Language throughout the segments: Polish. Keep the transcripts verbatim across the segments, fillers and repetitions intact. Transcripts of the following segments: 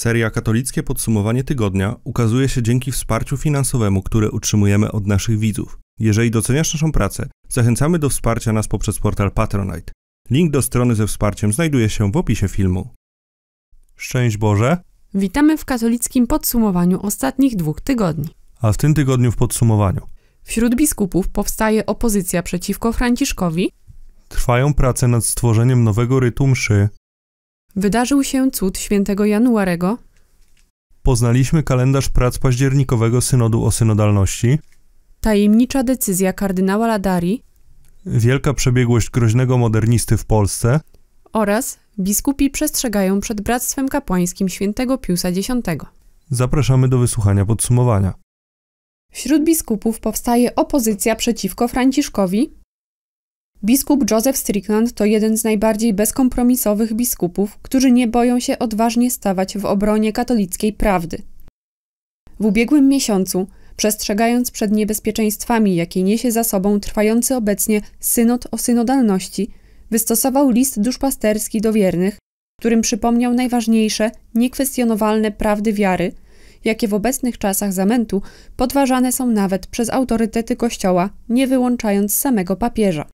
Seria Katolickie Podsumowanie Tygodnia ukazuje się dzięki wsparciu finansowemu, które utrzymujemy od naszych widzów. Jeżeli doceniasz naszą pracę, zachęcamy do wsparcia nas poprzez portal Patronite. Link do strony ze wsparciem znajduje się w opisie filmu. Szczęść Boże! Witamy w katolickim podsumowaniu ostatnich dwóch tygodni. A w tym tygodniu w podsumowaniu: wśród biskupów powstaje opozycja przeciwko Franciszkowi. Trwają prace nad stworzeniem nowego rytu mszy. Wydarzył się cud świętego Januarego. Poznaliśmy kalendarz prac październikowego synodu o synodalności. Tajemnicza decyzja kardynała Ladarii. Wielka przebiegłość groźnego modernisty w Polsce. Oraz biskupi przestrzegają przed bractwem kapłańskim świętego Piusa Dziesiątego. Zapraszamy do wysłuchania podsumowania. Wśród biskupów powstaje opozycja przeciwko Franciszkowi. Biskup Joseph Strickland to jeden z najbardziej bezkompromisowych biskupów, którzy nie boją się odważnie stawać w obronie katolickiej prawdy. W ubiegłym miesiącu, przestrzegając przed niebezpieczeństwami, jakie niesie za sobą trwający obecnie synod o synodalności, wystosował list duszpasterski do wiernych, którym przypomniał najważniejsze, niekwestionowalne prawdy wiary, jakie w obecnych czasach zamętu podważane są nawet przez autorytety Kościoła, nie wyłączając samego papieża.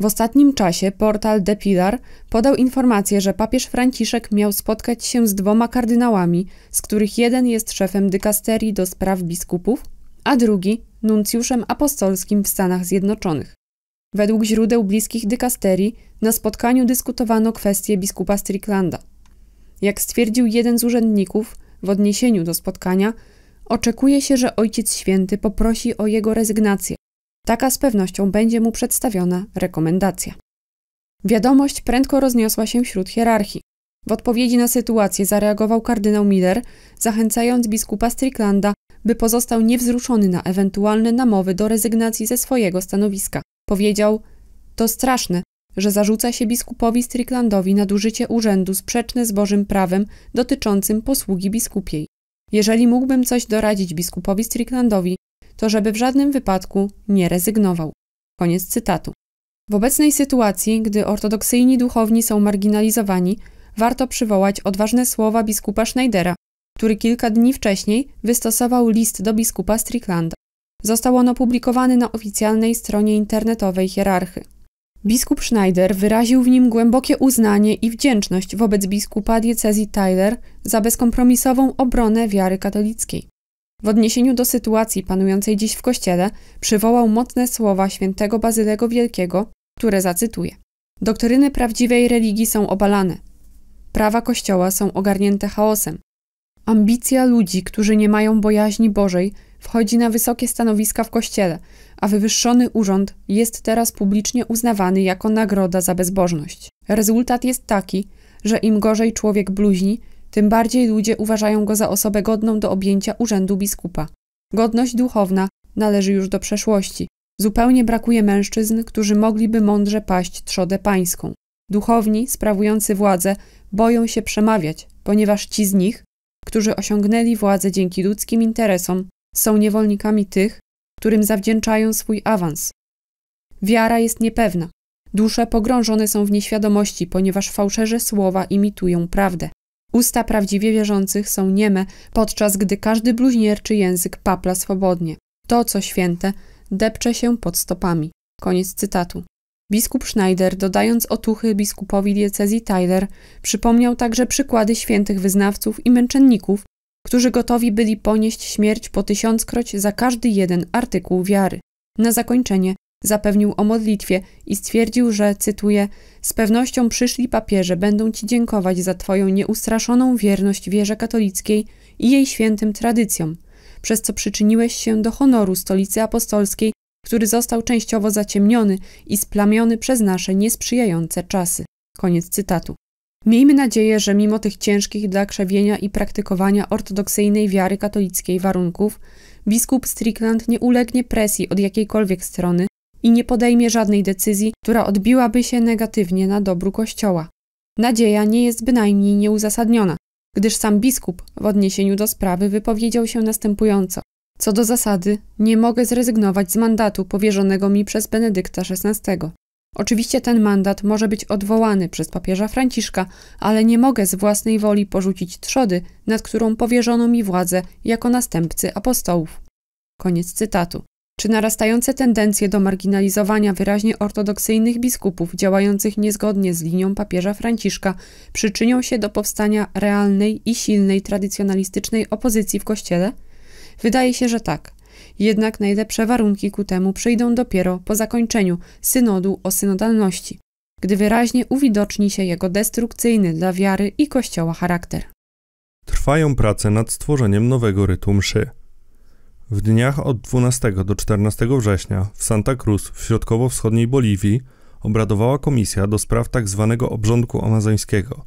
W ostatnim czasie portal The Pillar podał informację, że papież Franciszek miał spotkać się z dwoma kardynałami, z których jeden jest szefem dykasterii do spraw biskupów, a drugi nuncjuszem apostolskim w Stanach Zjednoczonych. Według źródeł bliskich dykasterii na spotkaniu dyskutowano kwestię biskupa Stricklanda. Jak stwierdził jeden z urzędników w odniesieniu do spotkania, oczekuje się, że Ojciec Święty poprosi o jego rezygnację. Taka z pewnością będzie mu przedstawiona rekomendacja. Wiadomość prędko rozniosła się wśród hierarchii. W odpowiedzi na sytuację zareagował kardynał Miller, zachęcając biskupa Stricklanda, by pozostał niewzruszony na ewentualne namowy do rezygnacji ze swojego stanowiska. Powiedział: to straszne, że zarzuca się biskupowi Stricklandowi nadużycie urzędu sprzeczne z Bożym prawem dotyczącym posługi biskupiej. Jeżeli mógłbym coś doradzić biskupowi Stricklandowi, to żeby w żadnym wypadku nie rezygnował. Koniec cytatu. W obecnej sytuacji, gdy ortodoksyjni duchowni są marginalizowani, warto przywołać odważne słowa biskupa Schneidera, który kilka dni wcześniej wystosował list do biskupa Stricklanda. Został on opublikowany na oficjalnej stronie internetowej hierarchy. Biskup Schneider wyraził w nim głębokie uznanie i wdzięczność wobec biskupa diecezji Tyler za bezkompromisową obronę wiary katolickiej. W odniesieniu do sytuacji panującej dziś w Kościele przywołał mocne słowa świętego Bazylego Wielkiego, które zacytuję. Doktryny prawdziwej religii są obalane. Prawa Kościoła są ogarnięte chaosem. Ambicja ludzi, którzy nie mają bojaźni Bożej, wchodzi na wysokie stanowiska w Kościele, a wywyższony urząd jest teraz publicznie uznawany jako nagroda za bezbożność. Rezultat jest taki, że im gorzej człowiek bluźni, tym bardziej ludzie uważają go za osobę godną do objęcia urzędu biskupa. Godność duchowna należy już do przeszłości. Zupełnie brakuje mężczyzn, którzy mogliby mądrze paść trzodę pańską. Duchowni, sprawujący władzę, boją się przemawiać, ponieważ ci z nich, którzy osiągnęli władzę dzięki ludzkim interesom, są niewolnikami tych, którym zawdzięczają swój awans. Wiara jest niepewna. Dusze pogrążone są w nieświadomości, ponieważ fałszerze słowa imitują prawdę. Usta prawdziwie wierzących są nieme, podczas gdy każdy bluźnierczy język papla swobodnie. To, co święte, depcze się pod stopami. Koniec cytatu. Biskup Schneider, dodając otuchy biskupowi diecezji Tyler, przypomniał także przykłady świętych wyznawców i męczenników, którzy gotowi byli ponieść śmierć po tysiąckroć za każdy jeden artykuł wiary. Na zakończenie zapewnił o modlitwie i stwierdził, że, cytuję, z pewnością przyszli papieże będą Ci dziękować za Twoją nieustraszoną wierność wierze katolickiej i jej świętym tradycjom, przez co przyczyniłeś się do honoru Stolicy Apostolskiej, który został częściowo zaciemniony i splamiony przez nasze niesprzyjające czasy. Koniec cytatu. Miejmy nadzieję, że mimo tych ciężkich dla krzewienia i praktykowania ortodoksyjnej wiary katolickiej warunków, biskup Strickland nie ulegnie presji od jakiejkolwiek strony i nie podejmie żadnej decyzji, która odbiłaby się negatywnie na dobru Kościoła. Nadzieja nie jest bynajmniej nieuzasadniona, gdyż sam biskup w odniesieniu do sprawy wypowiedział się następująco. Co do zasady, nie mogę zrezygnować z mandatu powierzonego mi przez Benedykta szesnastego. Oczywiście ten mandat może być odwołany przez papieża Franciszka, ale nie mogę z własnej woli porzucić trzody, nad którą powierzono mi władzę jako następcy apostołów. Koniec cytatu. Czy narastające tendencje do marginalizowania wyraźnie ortodoksyjnych biskupów działających niezgodnie z linią papieża Franciszka przyczynią się do powstania realnej i silnej tradycjonalistycznej opozycji w Kościele? Wydaje się, że tak. Jednak najlepsze warunki ku temu przyjdą dopiero po zakończeniu synodu o synodalności, gdy wyraźnie uwidoczni się jego destrukcyjny dla wiary i Kościoła charakter. Trwają prace nad stworzeniem nowego rytu mszy. W dniach od dwunastego do czternastego września w Santa Cruz w środkowo-wschodniej Boliwii obradowała komisja do spraw tzw. obrządku amazońskiego.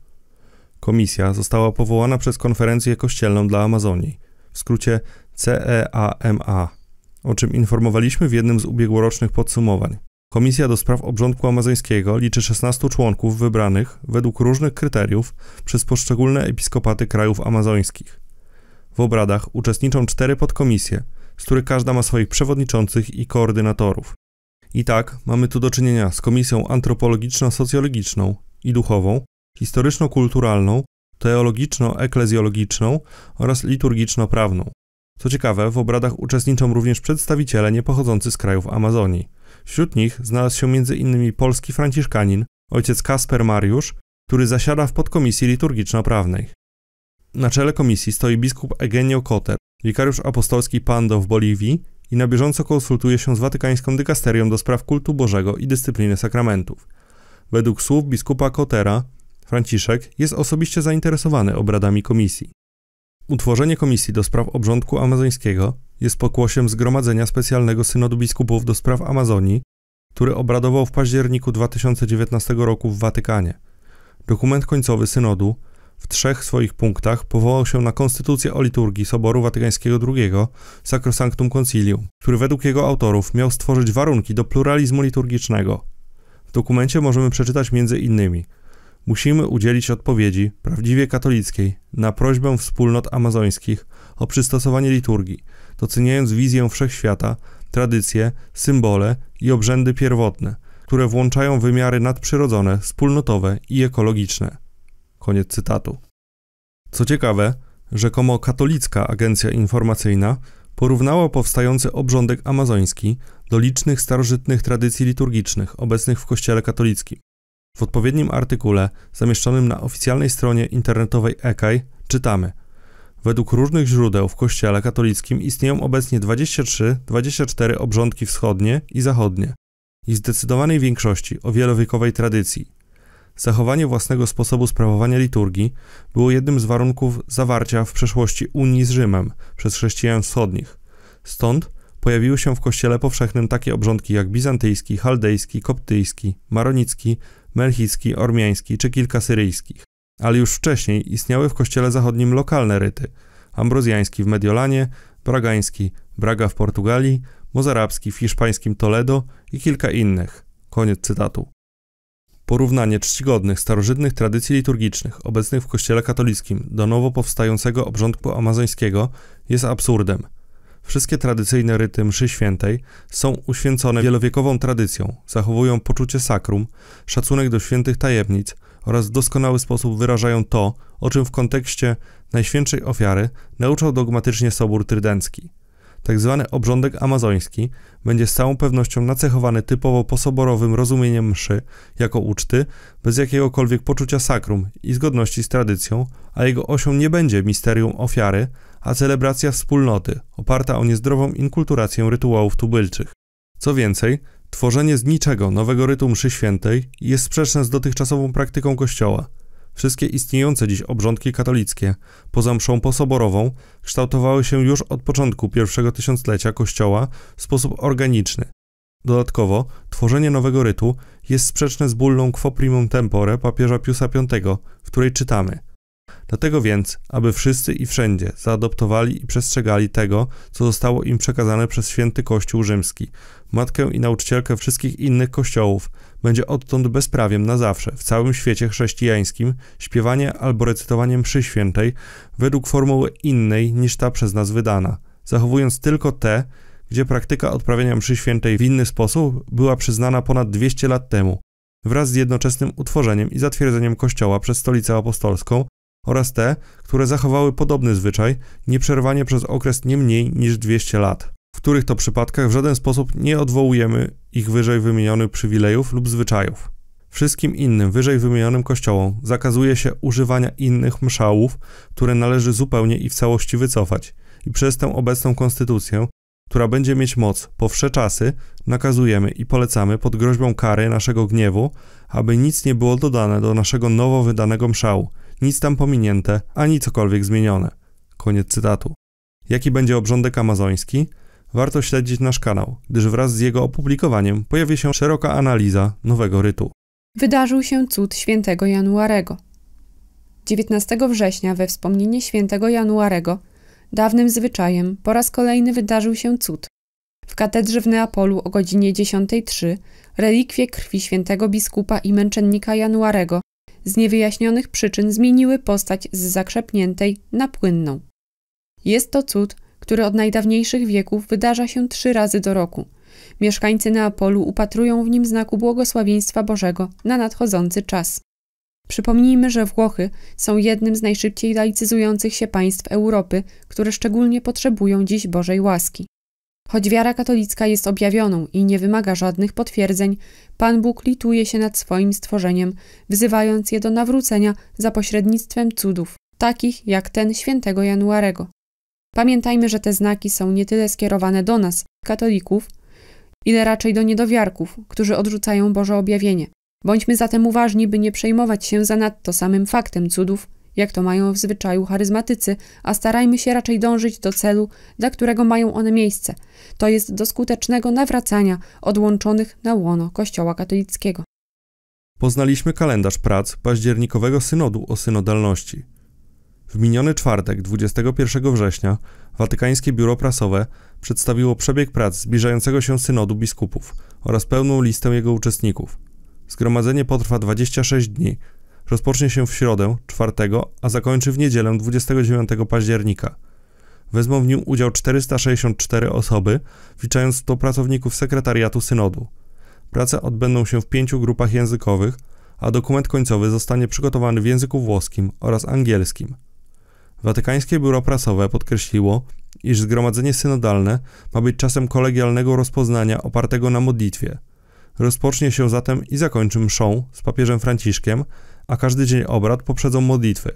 Komisja została powołana przez Konferencję Kościelną dla Amazonii, w skrócie C E A M A, o czym informowaliśmy w jednym z ubiegłorocznych podsumowań. Komisja do spraw obrządku amazońskiego liczy szesnastu członków wybranych według różnych kryteriów przez poszczególne episkopaty krajów amazońskich. W obradach uczestniczą cztery podkomisje, z których każda ma swoich przewodniczących i koordynatorów. I tak mamy tu do czynienia z komisją antropologiczno-socjologiczną i duchową, historyczno-kulturalną, teologiczno-eklezjologiczną oraz liturgiczno-prawną. Co ciekawe, w obradach uczestniczą również przedstawiciele niepochodzący z krajów Amazonii. Wśród nich znalazł się między innymi polski franciszkanin, ojciec Kasper Mariusz, który zasiada w podkomisji liturgiczno-prawnej. Na czele komisji stoi biskup Eugenio Cotter, wikariusz apostolski Pando w Boliwii i na bieżąco konsultuje się z watykańską dykasterią do spraw kultu Bożego i dyscypliny sakramentów. Według słów biskupa Cottera, Franciszek jest osobiście zainteresowany obradami komisji. Utworzenie komisji do spraw obrządku amazońskiego jest pokłosiem zgromadzenia specjalnego synodu biskupów do spraw Amazonii, który obradował w październiku dwa tysiące dziewiętnastego roku w Watykanie. Dokument końcowy synodu w trzech swoich punktach powołał się na konstytucję o liturgii Soboru Watykańskiego drugiego, Sacrosanctum Concilium, który według jego autorów miał stworzyć warunki do pluralizmu liturgicznego. W dokumencie możemy przeczytać między innymi: musimy udzielić odpowiedzi prawdziwie katolickiej na prośbę wspólnot amazońskich o przystosowanie liturgii, doceniając wizję wszechświata, tradycje, symbole i obrzędy pierwotne, które włączają wymiary nadprzyrodzone, wspólnotowe i ekologiczne. Koniec cytatu. Co ciekawe, rzekomo katolicka agencja informacyjna porównała powstający obrządek amazoński do licznych starożytnych tradycji liturgicznych obecnych w Kościele katolickim. W odpowiednim artykule zamieszczonym na oficjalnej stronie internetowej E K A I czytamy: według różnych źródeł w Kościele katolickim istnieją obecnie dwadzieścia trzy dwadzieścia cztery obrządki wschodnie i zachodnie i w zdecydowanej większości o wielowiekowej tradycji. Zachowanie własnego sposobu sprawowania liturgii było jednym z warunków zawarcia w przeszłości unii z Rzymem przez chrześcijan wschodnich. Stąd pojawiły się w Kościele powszechnym takie obrządki jak bizantyjski, chaldejski, koptyjski, maronicki, melchicki, ormiański czy kilka syryjskich. Ale już wcześniej istniały w Kościele zachodnim lokalne ryty: ambrozjański w Mediolanie, bragański, Braga w Portugalii, mozarabski w hiszpańskim Toledo i kilka innych. Koniec cytatu. Porównanie czcigodnych, starożytnych tradycji liturgicznych obecnych w Kościele katolickim do nowo powstającego obrządku amazońskiego jest absurdem. Wszystkie tradycyjne ryty mszy świętej są uświęcone wielowiekową tradycją, zachowują poczucie sakrum, szacunek do świętych tajemnic oraz w doskonały sposób wyrażają to, o czym w kontekście Najświętszej Ofiary nauczał dogmatycznie Sobór Trydencki. Tak zwany obrządek amazoński będzie z całą pewnością nacechowany typowo posoborowym rozumieniem mszy jako uczty, bez jakiegokolwiek poczucia sakrum i zgodności z tradycją, a jego osią nie będzie misterium ofiary, a celebracja wspólnoty, oparta o niezdrową inkulturację rytuałów tubylczych. Co więcej, tworzenie z niczego nowego rytu mszy świętej jest sprzeczne z dotychczasową praktyką Kościoła. Wszystkie istniejące dziś obrządki katolickie, poza mszą posoborową, kształtowały się już od początku pierwszego tysiąclecia Kościoła w sposób organiczny. Dodatkowo, tworzenie nowego rytu jest sprzeczne z bullą Quo primum tempore papieża Piusa Piątego, w której czytamy: dlatego więc, aby wszyscy i wszędzie zaadoptowali i przestrzegali tego, co zostało im przekazane przez święty Kościół Rzymski, matkę i nauczycielkę wszystkich innych kościołów, będzie odtąd bezprawiem na zawsze w całym świecie chrześcijańskim śpiewanie albo recytowanie mszy świętej według formuły innej niż ta przez nas wydana, zachowując tylko te, gdzie praktyka odprawiania mszy świętej w inny sposób była przyznana ponad dwieście lat temu, wraz z jednoczesnym utworzeniem i zatwierdzeniem Kościoła przez Stolicę Apostolską oraz te, które zachowały podobny zwyczaj nieprzerwanie przez okres nie mniej niż dwieście lat, w których to przypadkach w żaden sposób nie odwołujemy ich wyżej wymienionych przywilejów lub zwyczajów. Wszystkim innym wyżej wymienionym kościołom zakazuje się używania innych mszałów, które należy zupełnie i w całości wycofać i przez tę obecną konstytucję, która będzie mieć moc po wsze czasy, nakazujemy i polecamy pod groźbą kary naszego gniewu, aby nic nie było dodane do naszego nowo wydanego mszału, nic tam pominięte, ani cokolwiek zmienione. Koniec cytatu. Jaki będzie obrządek amazoński? Warto śledzić nasz kanał, gdyż wraz z jego opublikowaniem pojawi się szeroka analiza nowego rytu. Wydarzył się cud świętego Januarego. dziewiętnastego września we wspomnienie świętego Januarego, dawnym zwyczajem, po raz kolejny wydarzył się cud. W katedrze w Neapolu o godzinie dziesiątej zero trzy relikwie krwi świętego biskupa i męczennika Januarego z niewyjaśnionych przyczyn zmieniły postać z zakrzepniętej na płynną. Jest to cud, który od najdawniejszych wieków wydarza się trzy razy do roku. Mieszkańcy Neapolu upatrują w nim znaku błogosławieństwa Bożego na nadchodzący czas. Przypomnijmy, że Włochy są jednym z najszybciej laicyzujących się państw Europy, które szczególnie potrzebują dziś Bożej łaski. Choć wiara katolicka jest objawioną i nie wymaga żadnych potwierdzeń, Pan Bóg lituje się nad swoim stworzeniem, wzywając je do nawrócenia za pośrednictwem cudów, takich jak ten świętego Januarego. Pamiętajmy, że te znaki są nie tyle skierowane do nas, katolików, ile raczej do niedowiarków, którzy odrzucają Boże objawienie. Bądźmy zatem uważni, by nie przejmować się zanadto samym faktem cudów, jak to mają w zwyczaju charyzmatycy, a starajmy się raczej dążyć do celu, dla którego mają one miejsce, to jest do skutecznego nawracania odłączonych na łono Kościoła katolickiego. Poznaliśmy kalendarz prac październikowego synodu o synodalności. W miniony czwartek, dwudziestego pierwszego września, Watykańskie Biuro Prasowe przedstawiło przebieg prac zbliżającego się synodu biskupów oraz pełną listę jego uczestników. Zgromadzenie potrwa dwadzieścia sześć dni. Rozpocznie się w środę, czwartego, a zakończy w niedzielę dwudziestego dziewiątego października. Wezmą w nim udział czterysta sześćdziesiąt cztery osoby, wliczając sto pracowników sekretariatu synodu. Prace odbędą się w pięciu grupach językowych, a dokument końcowy zostanie przygotowany w języku włoskim oraz angielskim. Watykańskie Biuro Prasowe podkreśliło, iż zgromadzenie synodalne ma być czasem kolegialnego rozpoznania opartego na modlitwie. Rozpocznie się zatem i zakończy mszą z papieżem Franciszkiem, a każdy dzień obrad poprzedzą modlitwy.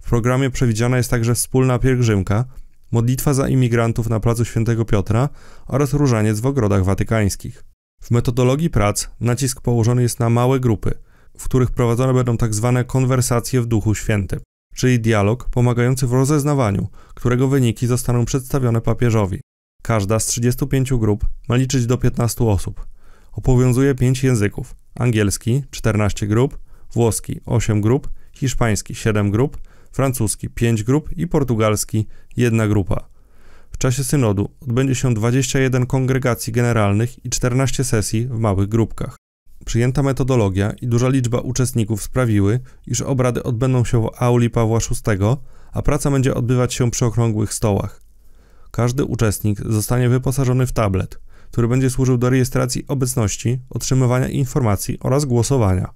W programie przewidziana jest także wspólna pielgrzymka, modlitwa za imigrantów na placu Świętego Piotra oraz różaniec w ogrodach watykańskich. W metodologii prac nacisk położony jest na małe grupy, w których prowadzone będą tak zwane konwersacje w Duchu Świętym, czyli dialog pomagający w rozeznawaniu, którego wyniki zostaną przedstawione papieżowi. Każda z trzydziestu pięciu grup ma liczyć do piętnastu osób. Obowiązuje pięć języków: angielski czternaście grup, włoski osiem grup, hiszpański siedem grup, francuski pięć grup i portugalski jedna grupa. W czasie synodu odbędzie się dwadzieścia jeden kongregacji generalnych i czternaście sesji w małych grupkach. Przyjęta metodologia i duża liczba uczestników sprawiły, iż obrady odbędą się w auli Pawła szóstego, a praca będzie odbywać się przy okrągłych stołach. Każdy uczestnik zostanie wyposażony w tablet, który będzie służył do rejestracji obecności, otrzymywania informacji oraz głosowania.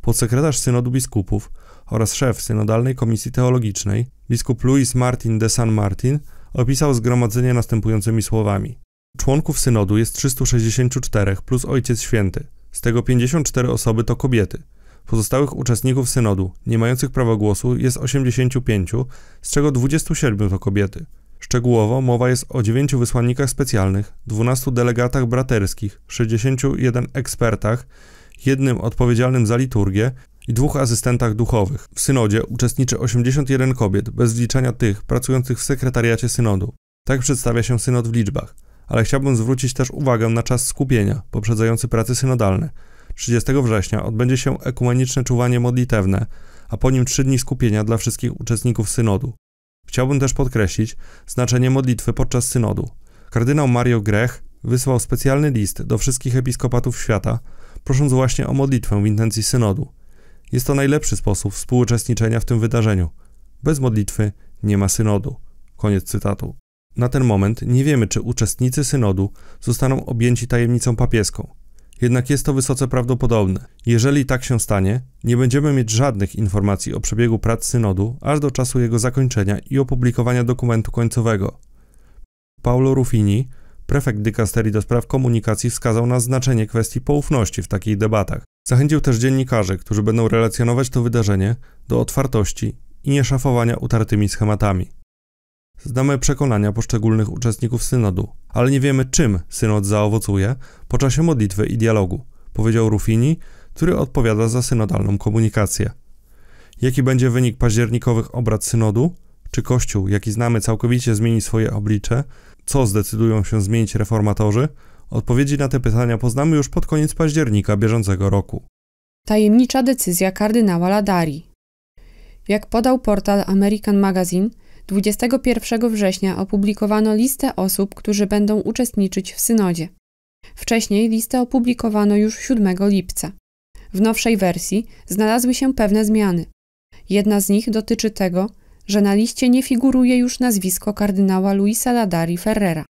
Podsekretarz Synodu Biskupów oraz szef Synodalnej Komisji Teologicznej, biskup Luis Martin de San Martin, opisał zgromadzenie następującymi słowami. Członków synodu jest trzysta sześćdziesiąt cztery plus Ojciec Święty. Z tego pięćdziesiąt cztery osoby to kobiety. Pozostałych uczestników synodu, nie mających prawa głosu, jest osiemdziesiąt pięć, z czego dwadzieścia siedem to kobiety. Szczegółowo mowa jest o dziewięciu wysłannikach specjalnych, dwunastu delegatach braterskich, sześćdziesięciu jeden ekspertach, jednym odpowiedzialnym za liturgię i dwóch asystentach duchowych. W synodzie uczestniczy osiemdziesiąt jeden kobiet, bez wliczania tych pracujących w sekretariacie synodu. Tak przedstawia się synod w liczbach, ale chciałbym zwrócić też uwagę na czas skupienia poprzedzający prace synodalne. trzydziestego września odbędzie się ekumeniczne czuwanie modlitewne, a po nim trzy dni skupienia dla wszystkich uczestników synodu. Chciałbym też podkreślić znaczenie modlitwy podczas synodu. Kardynał Mario Grech wysłał specjalny list do wszystkich episkopatów świata, prosząc właśnie o modlitwę w intencji synodu. Jest to najlepszy sposób współuczestniczenia w tym wydarzeniu. Bez modlitwy nie ma synodu. Koniec cytatu. Na ten moment nie wiemy, czy uczestnicy synodu zostaną objęci tajemnicą papieską. Jednak jest to wysoce prawdopodobne. Jeżeli tak się stanie, nie będziemy mieć żadnych informacji o przebiegu prac synodu aż do czasu jego zakończenia i opublikowania dokumentu końcowego. Paolo Ruffini, prefekt dykasterii do spraw komunikacji, wskazał na znaczenie kwestii poufności w takich debatach. Zachęcił też dziennikarzy, którzy będą relacjonować to wydarzenie, do otwartości i nieszafowania utartymi schematami. Znamy przekonania poszczególnych uczestników synodu, ale nie wiemy, czym synod zaowocuje po czasie modlitwy i dialogu, powiedział Ruffini, który odpowiada za synodalną komunikację. Jaki będzie wynik październikowych obrad synodu? Czy Kościół, jaki znamy, całkowicie zmieni swoje oblicze? Co zdecydują się zmienić reformatorzy? Odpowiedzi na te pytania poznamy już pod koniec października bieżącego roku. Tajemnicza decyzja kardynała Ladarii. Jak podał portal American Magazine, dwudziestego pierwszego września opublikowano listę osób, którzy będą uczestniczyć w synodzie. Wcześniej listę opublikowano już siódmego lipca. W nowszej wersji znalazły się pewne zmiany. Jedna z nich dotyczy tego, że na liście nie figuruje już nazwisko kardynała Luisa Ladarii Ferrera.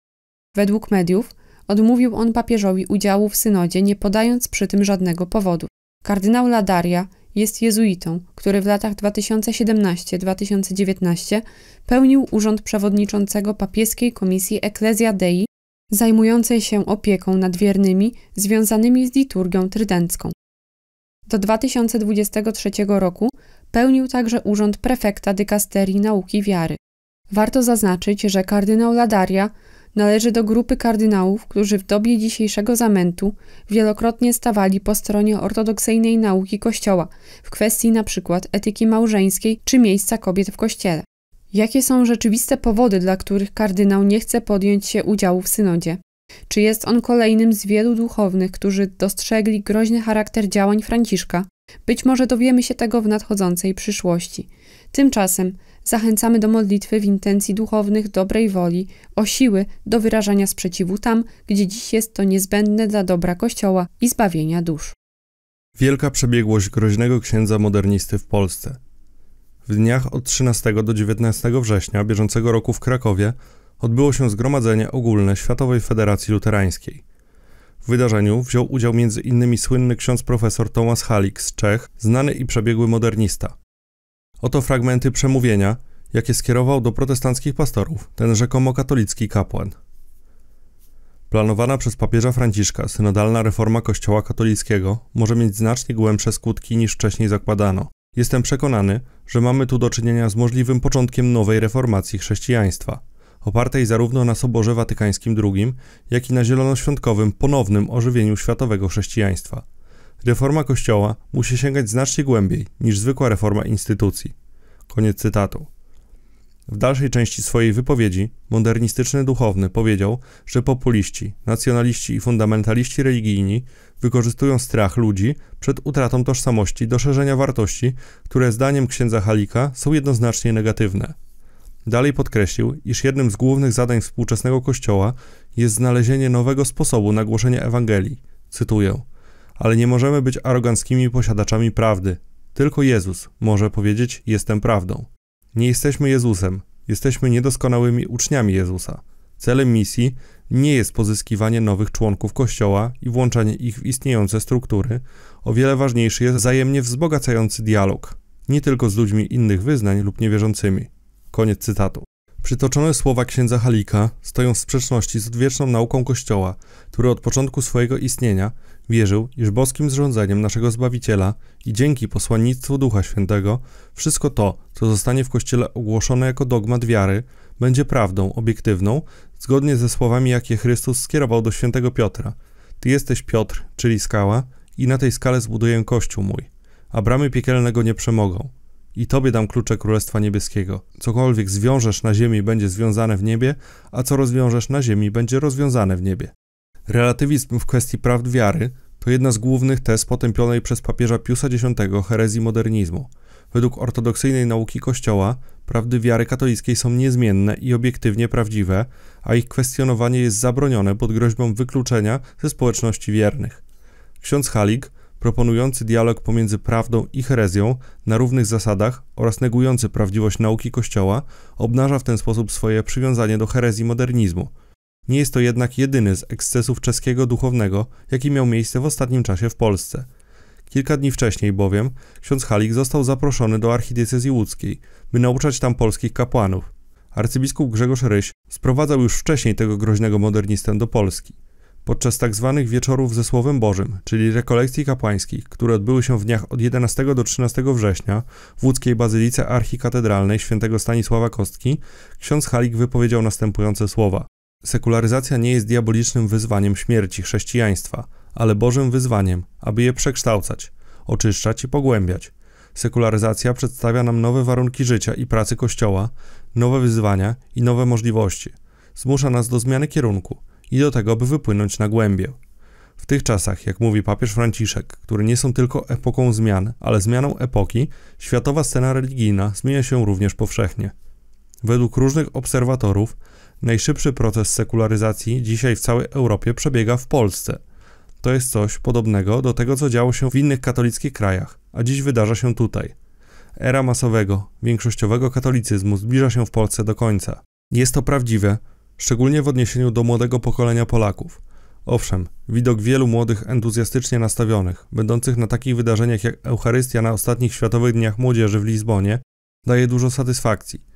Według mediów odmówił on papieżowi udziału w synodzie, nie podając przy tym żadnego powodu. Kardynał Ladaria jest jezuitą, który w latach dwa tysiące siedemnastego do dwa tysiące dziewiętnastego pełnił urząd przewodniczącego papieskiej komisji Ecclesia Dei, zajmującej się opieką nad wiernymi związanymi z liturgią trydencką. Do dwa tysiące dwudziestego trzeciego roku pełnił także urząd prefekta dykasterii nauki wiary. Warto zaznaczyć, że kardynał Ladaria należy do grupy kardynałów, którzy w dobie dzisiejszego zamętu wielokrotnie stawali po stronie ortodoksyjnej nauki Kościoła w kwestii np. etyki małżeńskiej czy miejsca kobiet w Kościele. Jakie są rzeczywiste powody, dla których kardynał nie chce podjąć się udziału w synodzie? Czy jest on kolejnym z wielu duchownych, którzy dostrzegli groźny charakter działań Franciszka? Być może dowiemy się tego w nadchodzącej przyszłości. Tymczasem zachęcamy do modlitwy w intencji duchownych dobrej woli, o siły do wyrażania sprzeciwu tam, gdzie dziś jest to niezbędne dla dobra Kościoła i zbawienia dusz. Wielka przebiegłość groźnego księdza modernisty w Polsce. W dniach od trzynastego do dziewiętnastego września bieżącego roku w Krakowie odbyło się Zgromadzenie Ogólne Światowej Federacji Luterańskiej. W wydarzeniu wziął udział między innymi słynny ksiądz profesor Tomasz Halik z Czech, znany i przebiegły modernista. Oto fragmenty przemówienia, jakie skierował do protestanckich pastorów ten rzekomo katolicki kapłan. Planowana przez papieża Franciszka synodalna reforma Kościoła katolickiego może mieć znacznie głębsze skutki niż wcześniej zakładano. Jestem przekonany, że mamy tu do czynienia z możliwym początkiem nowej reformacji chrześcijaństwa, opartej zarówno na Soborze Watykańskim drugi, jak i na zielonoświątkowym ponownym ożywieniu światowego chrześcijaństwa. Reforma Kościoła musi sięgać znacznie głębiej niż zwykła reforma instytucji. Koniec cytatu. W dalszej części swojej wypowiedzi modernistyczny duchowny powiedział, że populiści, nacjonaliści i fundamentaliści religijni wykorzystują strach ludzi przed utratą tożsamości do szerzenia wartości, które zdaniem księdza Halika są jednoznacznie negatywne. Dalej podkreślił, iż jednym z głównych zadań współczesnego Kościoła jest znalezienie nowego sposobu na głoszenie Ewangelii. Cytuję. Ale nie możemy być aroganckimi posiadaczami prawdy. Tylko Jezus może powiedzieć, jestem prawdą. Nie jesteśmy Jezusem, jesteśmy niedoskonałymi uczniami Jezusa. Celem misji nie jest pozyskiwanie nowych członków Kościoła i włączanie ich w istniejące struktury. O wiele ważniejszy jest wzajemnie wzbogacający dialog, nie tylko z ludźmi innych wyznań lub niewierzącymi. Koniec cytatu. Przytoczone słowa księdza Halika stoją w sprzeczności z odwieczną nauką Kościoła, który od początku swojego istnienia wierzył, iż boskim zrządzeniem naszego Zbawiciela i dzięki posłannictwu Ducha Świętego wszystko to, co zostanie w Kościele ogłoszone jako dogmat wiary, będzie prawdą obiektywną, zgodnie ze słowami, jakie Chrystus skierował do świętego Piotra. Ty jesteś Piotr, czyli skała, i na tej skale zbuduję Kościół mój, a bramy piekielnego nie przemogą. I Tobie dam klucze Królestwa Niebieskiego. Cokolwiek zwiążesz na ziemi, będzie związane w niebie, a co rozwiążesz na ziemi, będzie rozwiązane w niebie. Relatywizm w kwestii prawd wiary to jedna z głównych tez potępionej przez papieża Piusa Dziesiątego herezji modernizmu. Według ortodoksyjnej nauki Kościoła prawdy wiary katolickiej są niezmienne i obiektywnie prawdziwe, a ich kwestionowanie jest zabronione pod groźbą wykluczenia ze społeczności wiernych. Ksiądz Halik proponujący dialog pomiędzy prawdą i herezją na równych zasadach oraz negujący prawdziwość nauki Kościoła, obnaża w ten sposób swoje przywiązanie do herezji modernizmu. Nie jest to jednak jedyny z ekscesów czeskiego duchownego, jaki miał miejsce w ostatnim czasie w Polsce. Kilka dni wcześniej bowiem ksiądz Halik został zaproszony do archidiecezji łódzkiej, by nauczać tam polskich kapłanów. Arcybiskup Grzegorz Ryś sprowadzał już wcześniej tego groźnego modernistę do Polski. Podczas tzw. wieczorów ze Słowem Bożym, czyli rekolekcji kapłańskich, które odbyły się w dniach od jedenastego do trzynastego września w łódzkiej Bazylice Archikatedralnej św. Stanisława Kostki, ksiądz Halik wypowiedział następujące słowa. Sekularyzacja nie jest diabolicznym wyzwaniem śmierci chrześcijaństwa, ale Bożym wyzwaniem, aby je przekształcać, oczyszczać i pogłębiać. Sekularyzacja przedstawia nam nowe warunki życia i pracy Kościoła, nowe wyzwania i nowe możliwości. Zmusza nas do zmiany kierunku i do tego, by wypłynąć na głębię. W tych czasach, jak mówi papież Franciszek, które nie są tylko epoką zmian, ale zmianą epoki, światowa scena religijna zmienia się również powszechnie. Według różnych obserwatorów, najszybszy proces sekularyzacji dzisiaj w całej Europie przebiega w Polsce. To jest coś podobnego do tego, co działo się w innych katolickich krajach, a dziś wydarza się tutaj. Era masowego, większościowego katolicyzmu zbliża się w Polsce do końca. Jest to prawdziwe, szczególnie w odniesieniu do młodego pokolenia Polaków. Owszem, widok wielu młodych entuzjastycznie nastawionych, będących na takich wydarzeniach jak Eucharystia na ostatnich Światowych Dniach Młodzieży w Lizbonie, daje dużo satysfakcji.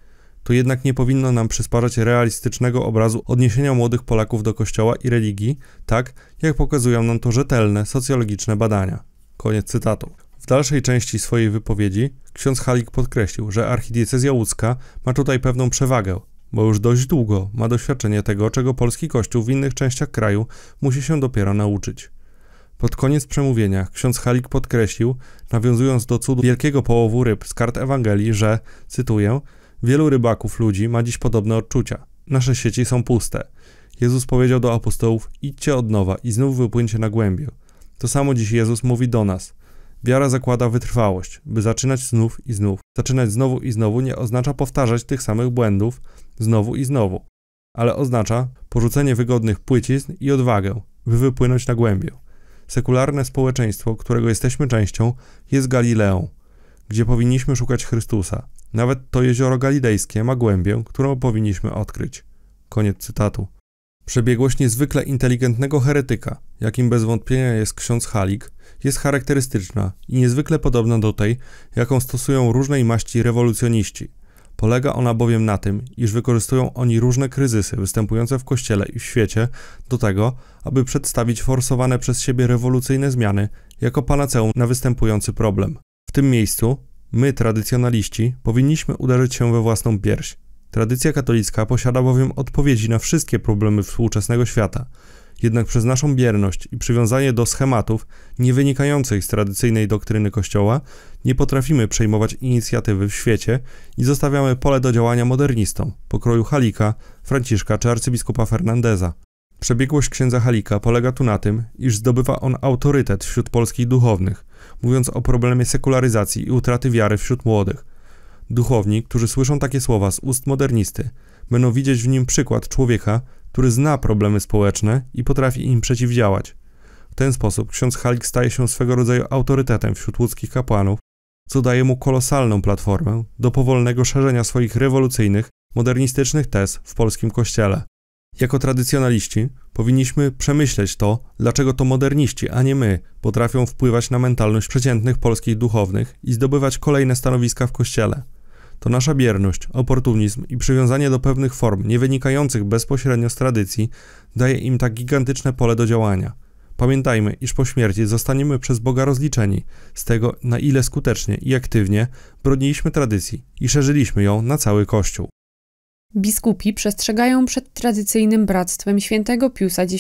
To jednak nie powinno nam przysparzać realistycznego obrazu odniesienia młodych Polaków do Kościoła i religii, tak jak pokazują nam to rzetelne, socjologiczne badania. Koniec cytatu. W dalszej części swojej wypowiedzi ksiądz Halik podkreślił, że archidiecezja łódzka ma tutaj pewną przewagę, bo już dość długo ma doświadczenie tego, czego polski Kościół w innych częściach kraju musi się dopiero nauczyć. Pod koniec przemówienia ksiądz Halik podkreślił, nawiązując do cudu wielkiego połowu ryb z kart Ewangelii, że, cytuję, wielu rybaków ludzi ma dziś podobne odczucia. Nasze sieci są puste. Jezus powiedział do apostołów, idźcie od nowa i znów wypłyńcie na głębię. To samo dziś Jezus mówi do nas. Wiara zakłada wytrwałość, by zaczynać znów i znów. Zaczynać znowu i znowu nie oznacza powtarzać tych samych błędów znowu i znowu, ale oznacza porzucenie wygodnych płycizn i odwagę, by wypłynąć na głębię. Sekularne społeczeństwo, którego jesteśmy częścią, jest Galileą, gdzie powinniśmy szukać Chrystusa. Nawet to jezioro galilejskie ma głębię, którą powinniśmy odkryć. Koniec cytatu. Przebiegłość niezwykle inteligentnego heretyka, jakim bez wątpienia jest ksiądz Halik, jest charakterystyczna i niezwykle podobna do tej, jaką stosują różnej maści rewolucjoniści. Polega ona bowiem na tym, iż wykorzystują oni różne kryzysy występujące w Kościele i w świecie do tego, aby przedstawić forsowane przez siebie rewolucyjne zmiany jako panaceum na występujący problem. W tym miejscu my, tradycjonaliści, powinniśmy uderzyć się we własną pierś. Tradycja katolicka posiada bowiem odpowiedzi na wszystkie problemy współczesnego świata. Jednak przez naszą bierność i przywiązanie do schematów nie wynikających z tradycyjnej doktryny Kościoła nie potrafimy przejmować inicjatywy w świecie i zostawiamy pole do działania modernistom, pokroju Halika, Franciszka czy arcybiskupa Fernandeza. Przebiegłość księdza Halika polega tu na tym, iż zdobywa on autorytet wśród polskich duchownych, mówiąc o problemie sekularyzacji i utraty wiary wśród młodych. Duchowni, którzy słyszą takie słowa z ust modernisty, będą widzieć w nim przykład człowieka, który zna problemy społeczne i potrafi im przeciwdziałać. W ten sposób ksiądz Halik staje się swego rodzaju autorytetem wśród łódzkich kapłanów, co daje mu kolosalną platformę do powolnego szerzenia swoich rewolucyjnych, modernistycznych tez w polskim kościele. Jako tradycjonaliści powinniśmy przemyśleć to, dlaczego to moderniści, a nie my, potrafią wpływać na mentalność przeciętnych polskich duchownych i zdobywać kolejne stanowiska w kościele. To nasza bierność, oportunizm i przywiązanie do pewnych form nie wynikających bezpośrednio z tradycji daje im tak gigantyczne pole do działania. Pamiętajmy, iż po śmierci zostaniemy przez Boga rozliczeni z tego, na ile skutecznie i aktywnie broniliśmy tradycji i szerzyliśmy ją na cały Kościół. Biskupi przestrzegają przed tradycyjnym bractwem świętego Piusa X.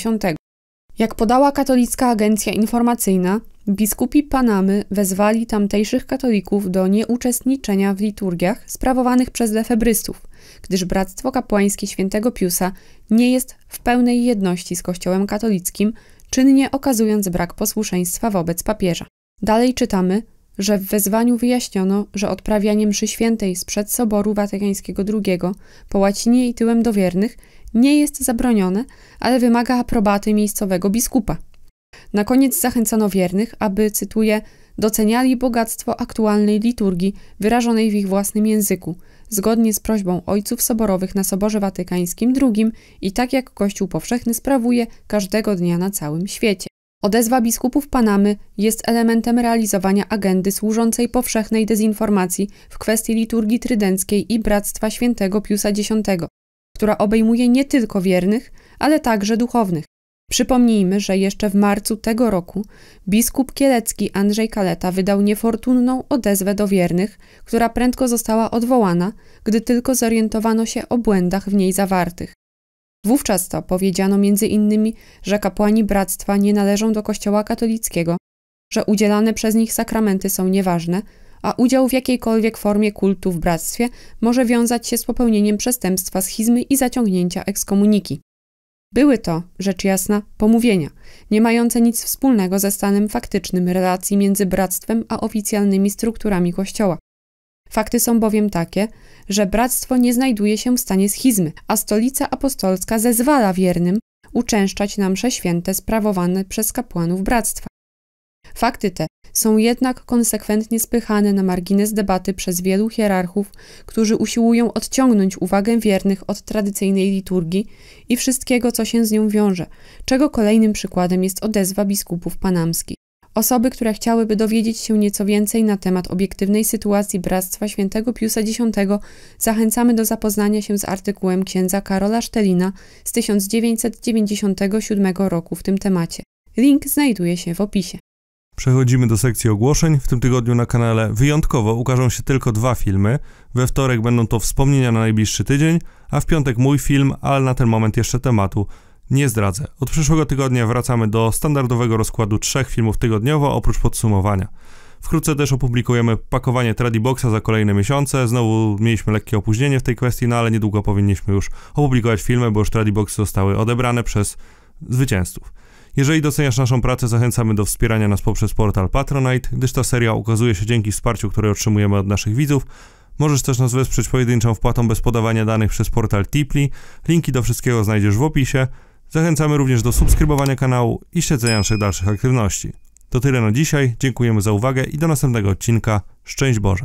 Jak podała katolicka agencja informacyjna, biskupi Panamy wezwali tamtejszych katolików do nieuczestniczenia w liturgiach sprawowanych przez lefebrystów, gdyż bractwo kapłańskie świętego Piusa nie jest w pełnej jedności z Kościołem katolickim, czynnie okazując brak posłuszeństwa wobec papieża. Dalej czytamy, że w wezwaniu wyjaśniono, że odprawianie mszy świętej sprzed Soboru Watykańskiego drugiego po łacinie i tyłem do wiernych nie jest zabronione, ale wymaga aprobaty miejscowego biskupa. Na koniec zachęcano wiernych, aby, cytuję, doceniali bogactwo aktualnej liturgii wyrażonej w ich własnym języku, zgodnie z prośbą ojców soborowych na Soborze Watykańskim drugi i tak jak Kościół powszechny sprawuje każdego dnia na całym świecie. Odezwa biskupów Panamy jest elementem realizowania agendy służącej powszechnej dezinformacji w kwestii liturgii trydenckiej i bractwa świętego Piusa Dziesiątego, która obejmuje nie tylko wiernych, ale także duchownych. Przypomnijmy, że jeszcze w marcu tego roku biskup kielecki Andrzej Kaleta wydał niefortunną odezwę do wiernych, która prędko została odwołana, gdy tylko zorientowano się o błędach w niej zawartych. Wówczas to powiedziano między innymi, że kapłani bractwa nie należą do Kościoła katolickiego, że udzielane przez nich sakramenty są nieważne, a udział w jakiejkolwiek formie kultu w bractwie może wiązać się z popełnieniem przestępstwa schizmy i zaciągnięcia ekskomuniki. Były to, rzecz jasna, pomówienia, nie mające nic wspólnego ze stanem faktycznym relacji między bractwem a oficjalnymi strukturami Kościoła. Fakty są bowiem takie, że bractwo nie znajduje się w stanie schizmy, a Stolica Apostolska zezwala wiernym uczęszczać na msze święte sprawowane przez kapłanów bractwa. Fakty te są jednak konsekwentnie spychane na margines debaty przez wielu hierarchów, którzy usiłują odciągnąć uwagę wiernych od tradycyjnej liturgii i wszystkiego, co się z nią wiąże, czego kolejnym przykładem jest odezwa biskupów panamskich. Osoby, które chciałyby dowiedzieć się nieco więcej na temat obiektywnej sytuacji Bractwa Świętego Piusa Dziesiątego, zachęcamy do zapoznania się z artykułem księdza Karola Stehlina z tysiąc dziewięćset dziewięćdziesiątego siódmego roku w tym temacie. Link znajduje się w opisie. Przechodzimy do sekcji ogłoszeń. W tym tygodniu na kanale wyjątkowo ukażą się tylko dwa filmy. We wtorek będą to wspomnienia na najbliższy tydzień, a w piątek mój film, ale na ten moment jeszcze tematu nie zdradzę. Od przyszłego tygodnia wracamy do standardowego rozkładu trzech filmów tygodniowo, oprócz podsumowania. Wkrótce też opublikujemy pakowanie Tradiboxa za kolejne miesiące. Znowu mieliśmy lekkie opóźnienie w tej kwestii, no ale niedługo powinniśmy już opublikować filmy, bo już Tradiboxy zostały odebrane przez zwycięzców. Jeżeli doceniasz naszą pracę, zachęcamy do wspierania nas poprzez portal Patronite, gdyż ta seria ukazuje się dzięki wsparciu, które otrzymujemy od naszych widzów. Możesz też nas wesprzeć pojedynczą wpłatą bez podawania danych przez portal Tipli. Linki do wszystkiego znajdziesz w opisie. Zachęcamy również do subskrybowania kanału i śledzenia naszych dalszych aktywności. To tyle na dzisiaj, dziękujemy za uwagę i do następnego odcinka. Szczęść Boże!